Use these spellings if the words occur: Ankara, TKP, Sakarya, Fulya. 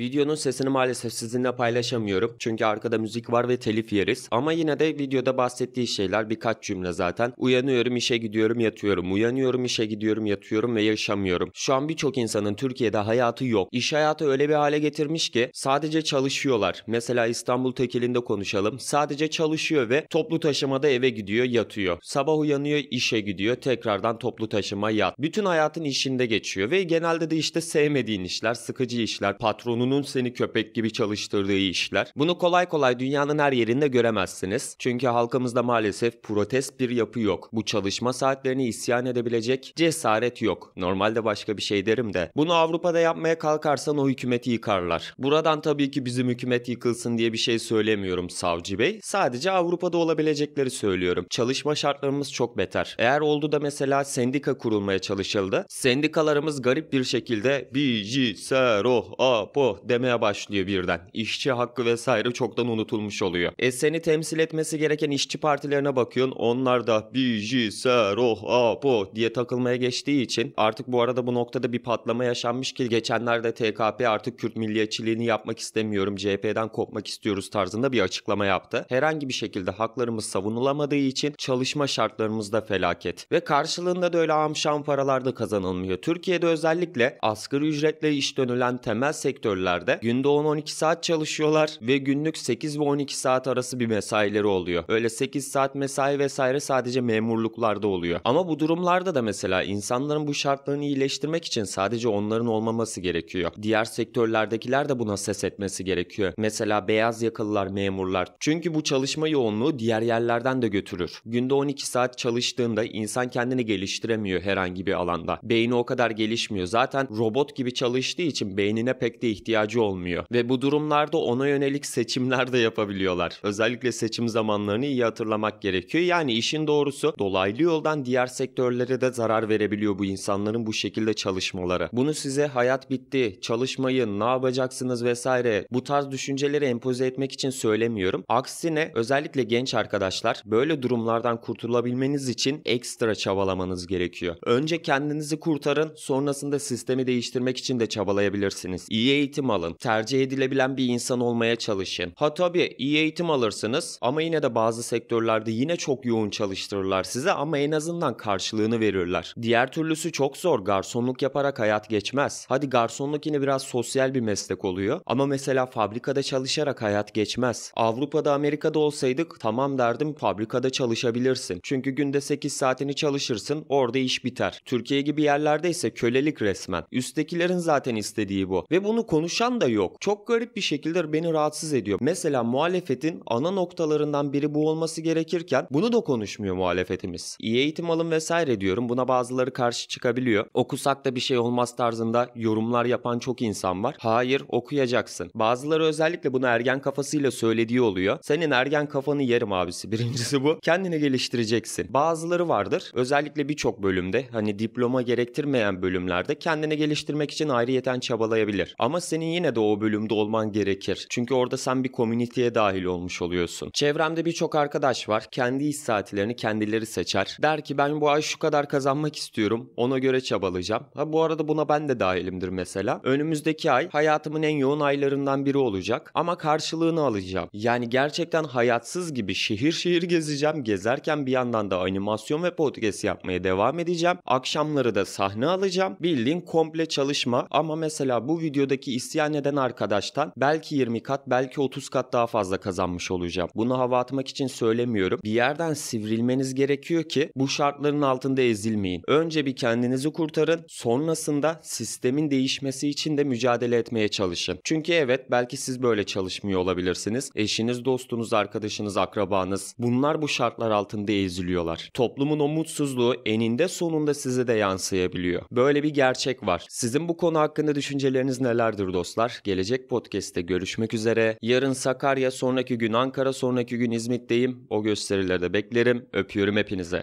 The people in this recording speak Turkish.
Videonun sesini maalesef sizinle paylaşamıyorum çünkü arkada müzik var ve telif yeriz, ama yine de videoda bahsettiği şeyler birkaç cümle zaten. Uyanıyorum, işe gidiyorum, yatıyorum. Uyanıyorum, işe gidiyorum, yatıyorum ve yaşamıyorum. Şu an birçok insanın Türkiye'de hayatı yok. İş hayatı öyle bir hale getirmiş ki sadece çalışıyorlar. Mesela İstanbul Tekeli'nde konuşalım. Sadece çalışıyor ve toplu taşımada eve gidiyor, yatıyor. Sabah uyanıyor, işe gidiyor, tekrardan toplu taşıma, yat. Bütün hayatın işinde geçiyor ve genelde de işte sevmediğin işler, sıkıcı işler, patronun seni köpek gibi çalıştırdığı işler. Bunu kolay kolay dünyanın her yerinde göremezsiniz. Çünkü halkımızda maalesef protest bir yapı yok. Bu çalışma saatlerini isyan edebilecek cesaret yok. Normalde başka bir şey derim de. Bunu Avrupa'da yapmaya kalkarsan o hükümeti yıkarlar. Buradan tabii ki bizim hükümet yıkılsın diye bir şey söylemiyorum Savcı Bey. Sadece Avrupa'da olabilecekleri söylüyorum. Çalışma şartlarımız çok beter. Eğer oldu da mesela sendika kurulmaya çalışıldı. Sendikalarımız garip bir şekilde Bİ, Jİ, SER, OH, APO demeye başlıyor birden. İşçi hakkı vesaire çoktan unutulmuş oluyor. Seni temsil etmesi gereken işçi partilerine bakıyorsun. Onlar da Bİ, Jİ, SER, OH, APO diye takılmaya geçtiği için artık bu arada bu noktada bir patlama yaşanmış ki geçenlerde TKP artık Kürt milliyetçiliğini yapmak istemiyorum, CHP'den kopmak istiyoruz tarzında bir açıklama yaptı. Herhangi bir şekilde haklarımız savunulamadığı için çalışma şartlarımız da felaket. Ve karşılığında da öyle amşan paralar da kazanılmıyor. Türkiye'de özellikle asgari ücretle iş dönülen temel sektörler günde 10-12 saat çalışıyorlar ve günlük 8 ve 12 saat arası bir mesaileri oluyor. Öyle 8 saat mesai vesaire sadece memurluklarda oluyor. Ama bu durumlarda da mesela insanların bu şartlarını iyileştirmek için sadece onların olmaması gerekiyor. Diğer sektörlerdekiler de buna ses etmesi gerekiyor. Mesela beyaz yakalılar, memurlar. Çünkü bu çalışma yoğunluğu diğer yerlerden de götürür. Günde 12 saat çalıştığında insan kendini geliştiremiyor herhangi bir alanda. Beyni o kadar gelişmiyor. Zaten robot gibi çalıştığı için beynine pek de ihtiyacı olmuyor ve bu durumlarda ona yönelik seçimler de yapabiliyorlar. Özellikle seçim zamanlarını iyi hatırlamak gerekiyor. Yani işin doğrusu dolaylı yoldan diğer sektörlere de zarar verebiliyor bu insanların bu şekilde çalışmaları. Bunu size hayat bitti, çalışmayın, ne yapacaksınız vesaire bu tarz düşünceleri empoze etmek için söylemiyorum. Aksine özellikle genç arkadaşlar, böyle durumlardan kurtulabilmeniz için ekstra çabalamanız gerekiyor. Önce kendinizi kurtarın, sonrasında sistemi değiştirmek için de çabalayabilirsiniz. İyi eğitim alın. Tercih edilebilen bir insan olmaya çalışın. Ha tabii iyi eğitim alırsınız ama yine de bazı sektörlerde yine çok yoğun çalıştırırlar size, ama en azından karşılığını verirler. Diğer türlüsü çok zor. Garsonluk yaparak hayat geçmez. Hadi garsonluk yine biraz sosyal bir meslek oluyor ama mesela fabrikada çalışarak hayat geçmez. Avrupa'da, Amerika'da olsaydık tamam derdim, fabrikada çalışabilirsin. Çünkü günde 8 saatini çalışırsın, orada iş biter. Türkiye gibi yerlerde ise kölelik resmen. Üsttekilerin zaten istediği bu ve bunu konuşan da yok. Çok garip bir şekilde beni rahatsız ediyor. Mesela muhalefetin ana noktalarından biri bu olması gerekirken bunu da konuşmuyor muhalefetimiz. İyi eğitim alın vesaire diyorum. Buna bazıları karşı çıkabiliyor. Okusak da bir şey olmaz tarzında yorumlar yapan çok insan var. Hayır, okuyacaksın. Bazıları özellikle bunu ergen kafasıyla söylediği oluyor. Senin ergen kafanı yerim abisi. Birincisi bu. Kendini geliştireceksin. Bazıları vardır. Özellikle birçok bölümde, hani diploma gerektirmeyen bölümlerde kendini geliştirmek için ayrıyeten çabalayabilir. Ama senin yine de o bölümde olman gerekir. Çünkü orada sen bir komüniteye dahil olmuş oluyorsun. Çevremde birçok arkadaş var. Kendi iş saatlerini kendileri seçer. Der ki ben bu ay şu kadar kazanmak istiyorum. Ona göre çabalayacağım. Ha bu arada buna ben de dahilimdir mesela. Önümüzdeki ay hayatımın en yoğun aylarından biri olacak. Ama karşılığını alacağım. Yani gerçekten hayatsız gibi şehir şehir gezeceğim. Gezerken bir yandan da animasyon ve podcast yapmaya devam edeceğim. Akşamları da sahne alacağım. Bildiğin komple çalışma. Ama mesela bu videodaki isyan eden arkadaştan belki 20 kat, belki 30 kat daha fazla kazanmış olacağım. Bunu hava atmak için söylemiyorum. Bir yerden sivrilmeniz gerekiyor ki bu şartların altında ezilmeyin. Önce bir kendinizi kurtarın. Sonrasında sistemin değişmesi için de mücadele etmeye çalışın. Çünkü evet, belki siz böyle çalışmıyor olabilirsiniz. Eşiniz, dostunuz, arkadaşınız, akrabanız, bunlar bu şartlar altında eziliyorlar. Toplumun o mutsuzluğu eninde sonunda size de yansıyabiliyor. Böyle bir gerçek var. Sizin bu konu hakkında düşünceleriniz nelerdir dostlar? Gelecek podcast'te görüşmek üzere. Yarın Sakarya, sonraki gün Ankara, sonraki gün İzmit'teyim. O gösterilerde beklerim. Öpüyorum hepinize.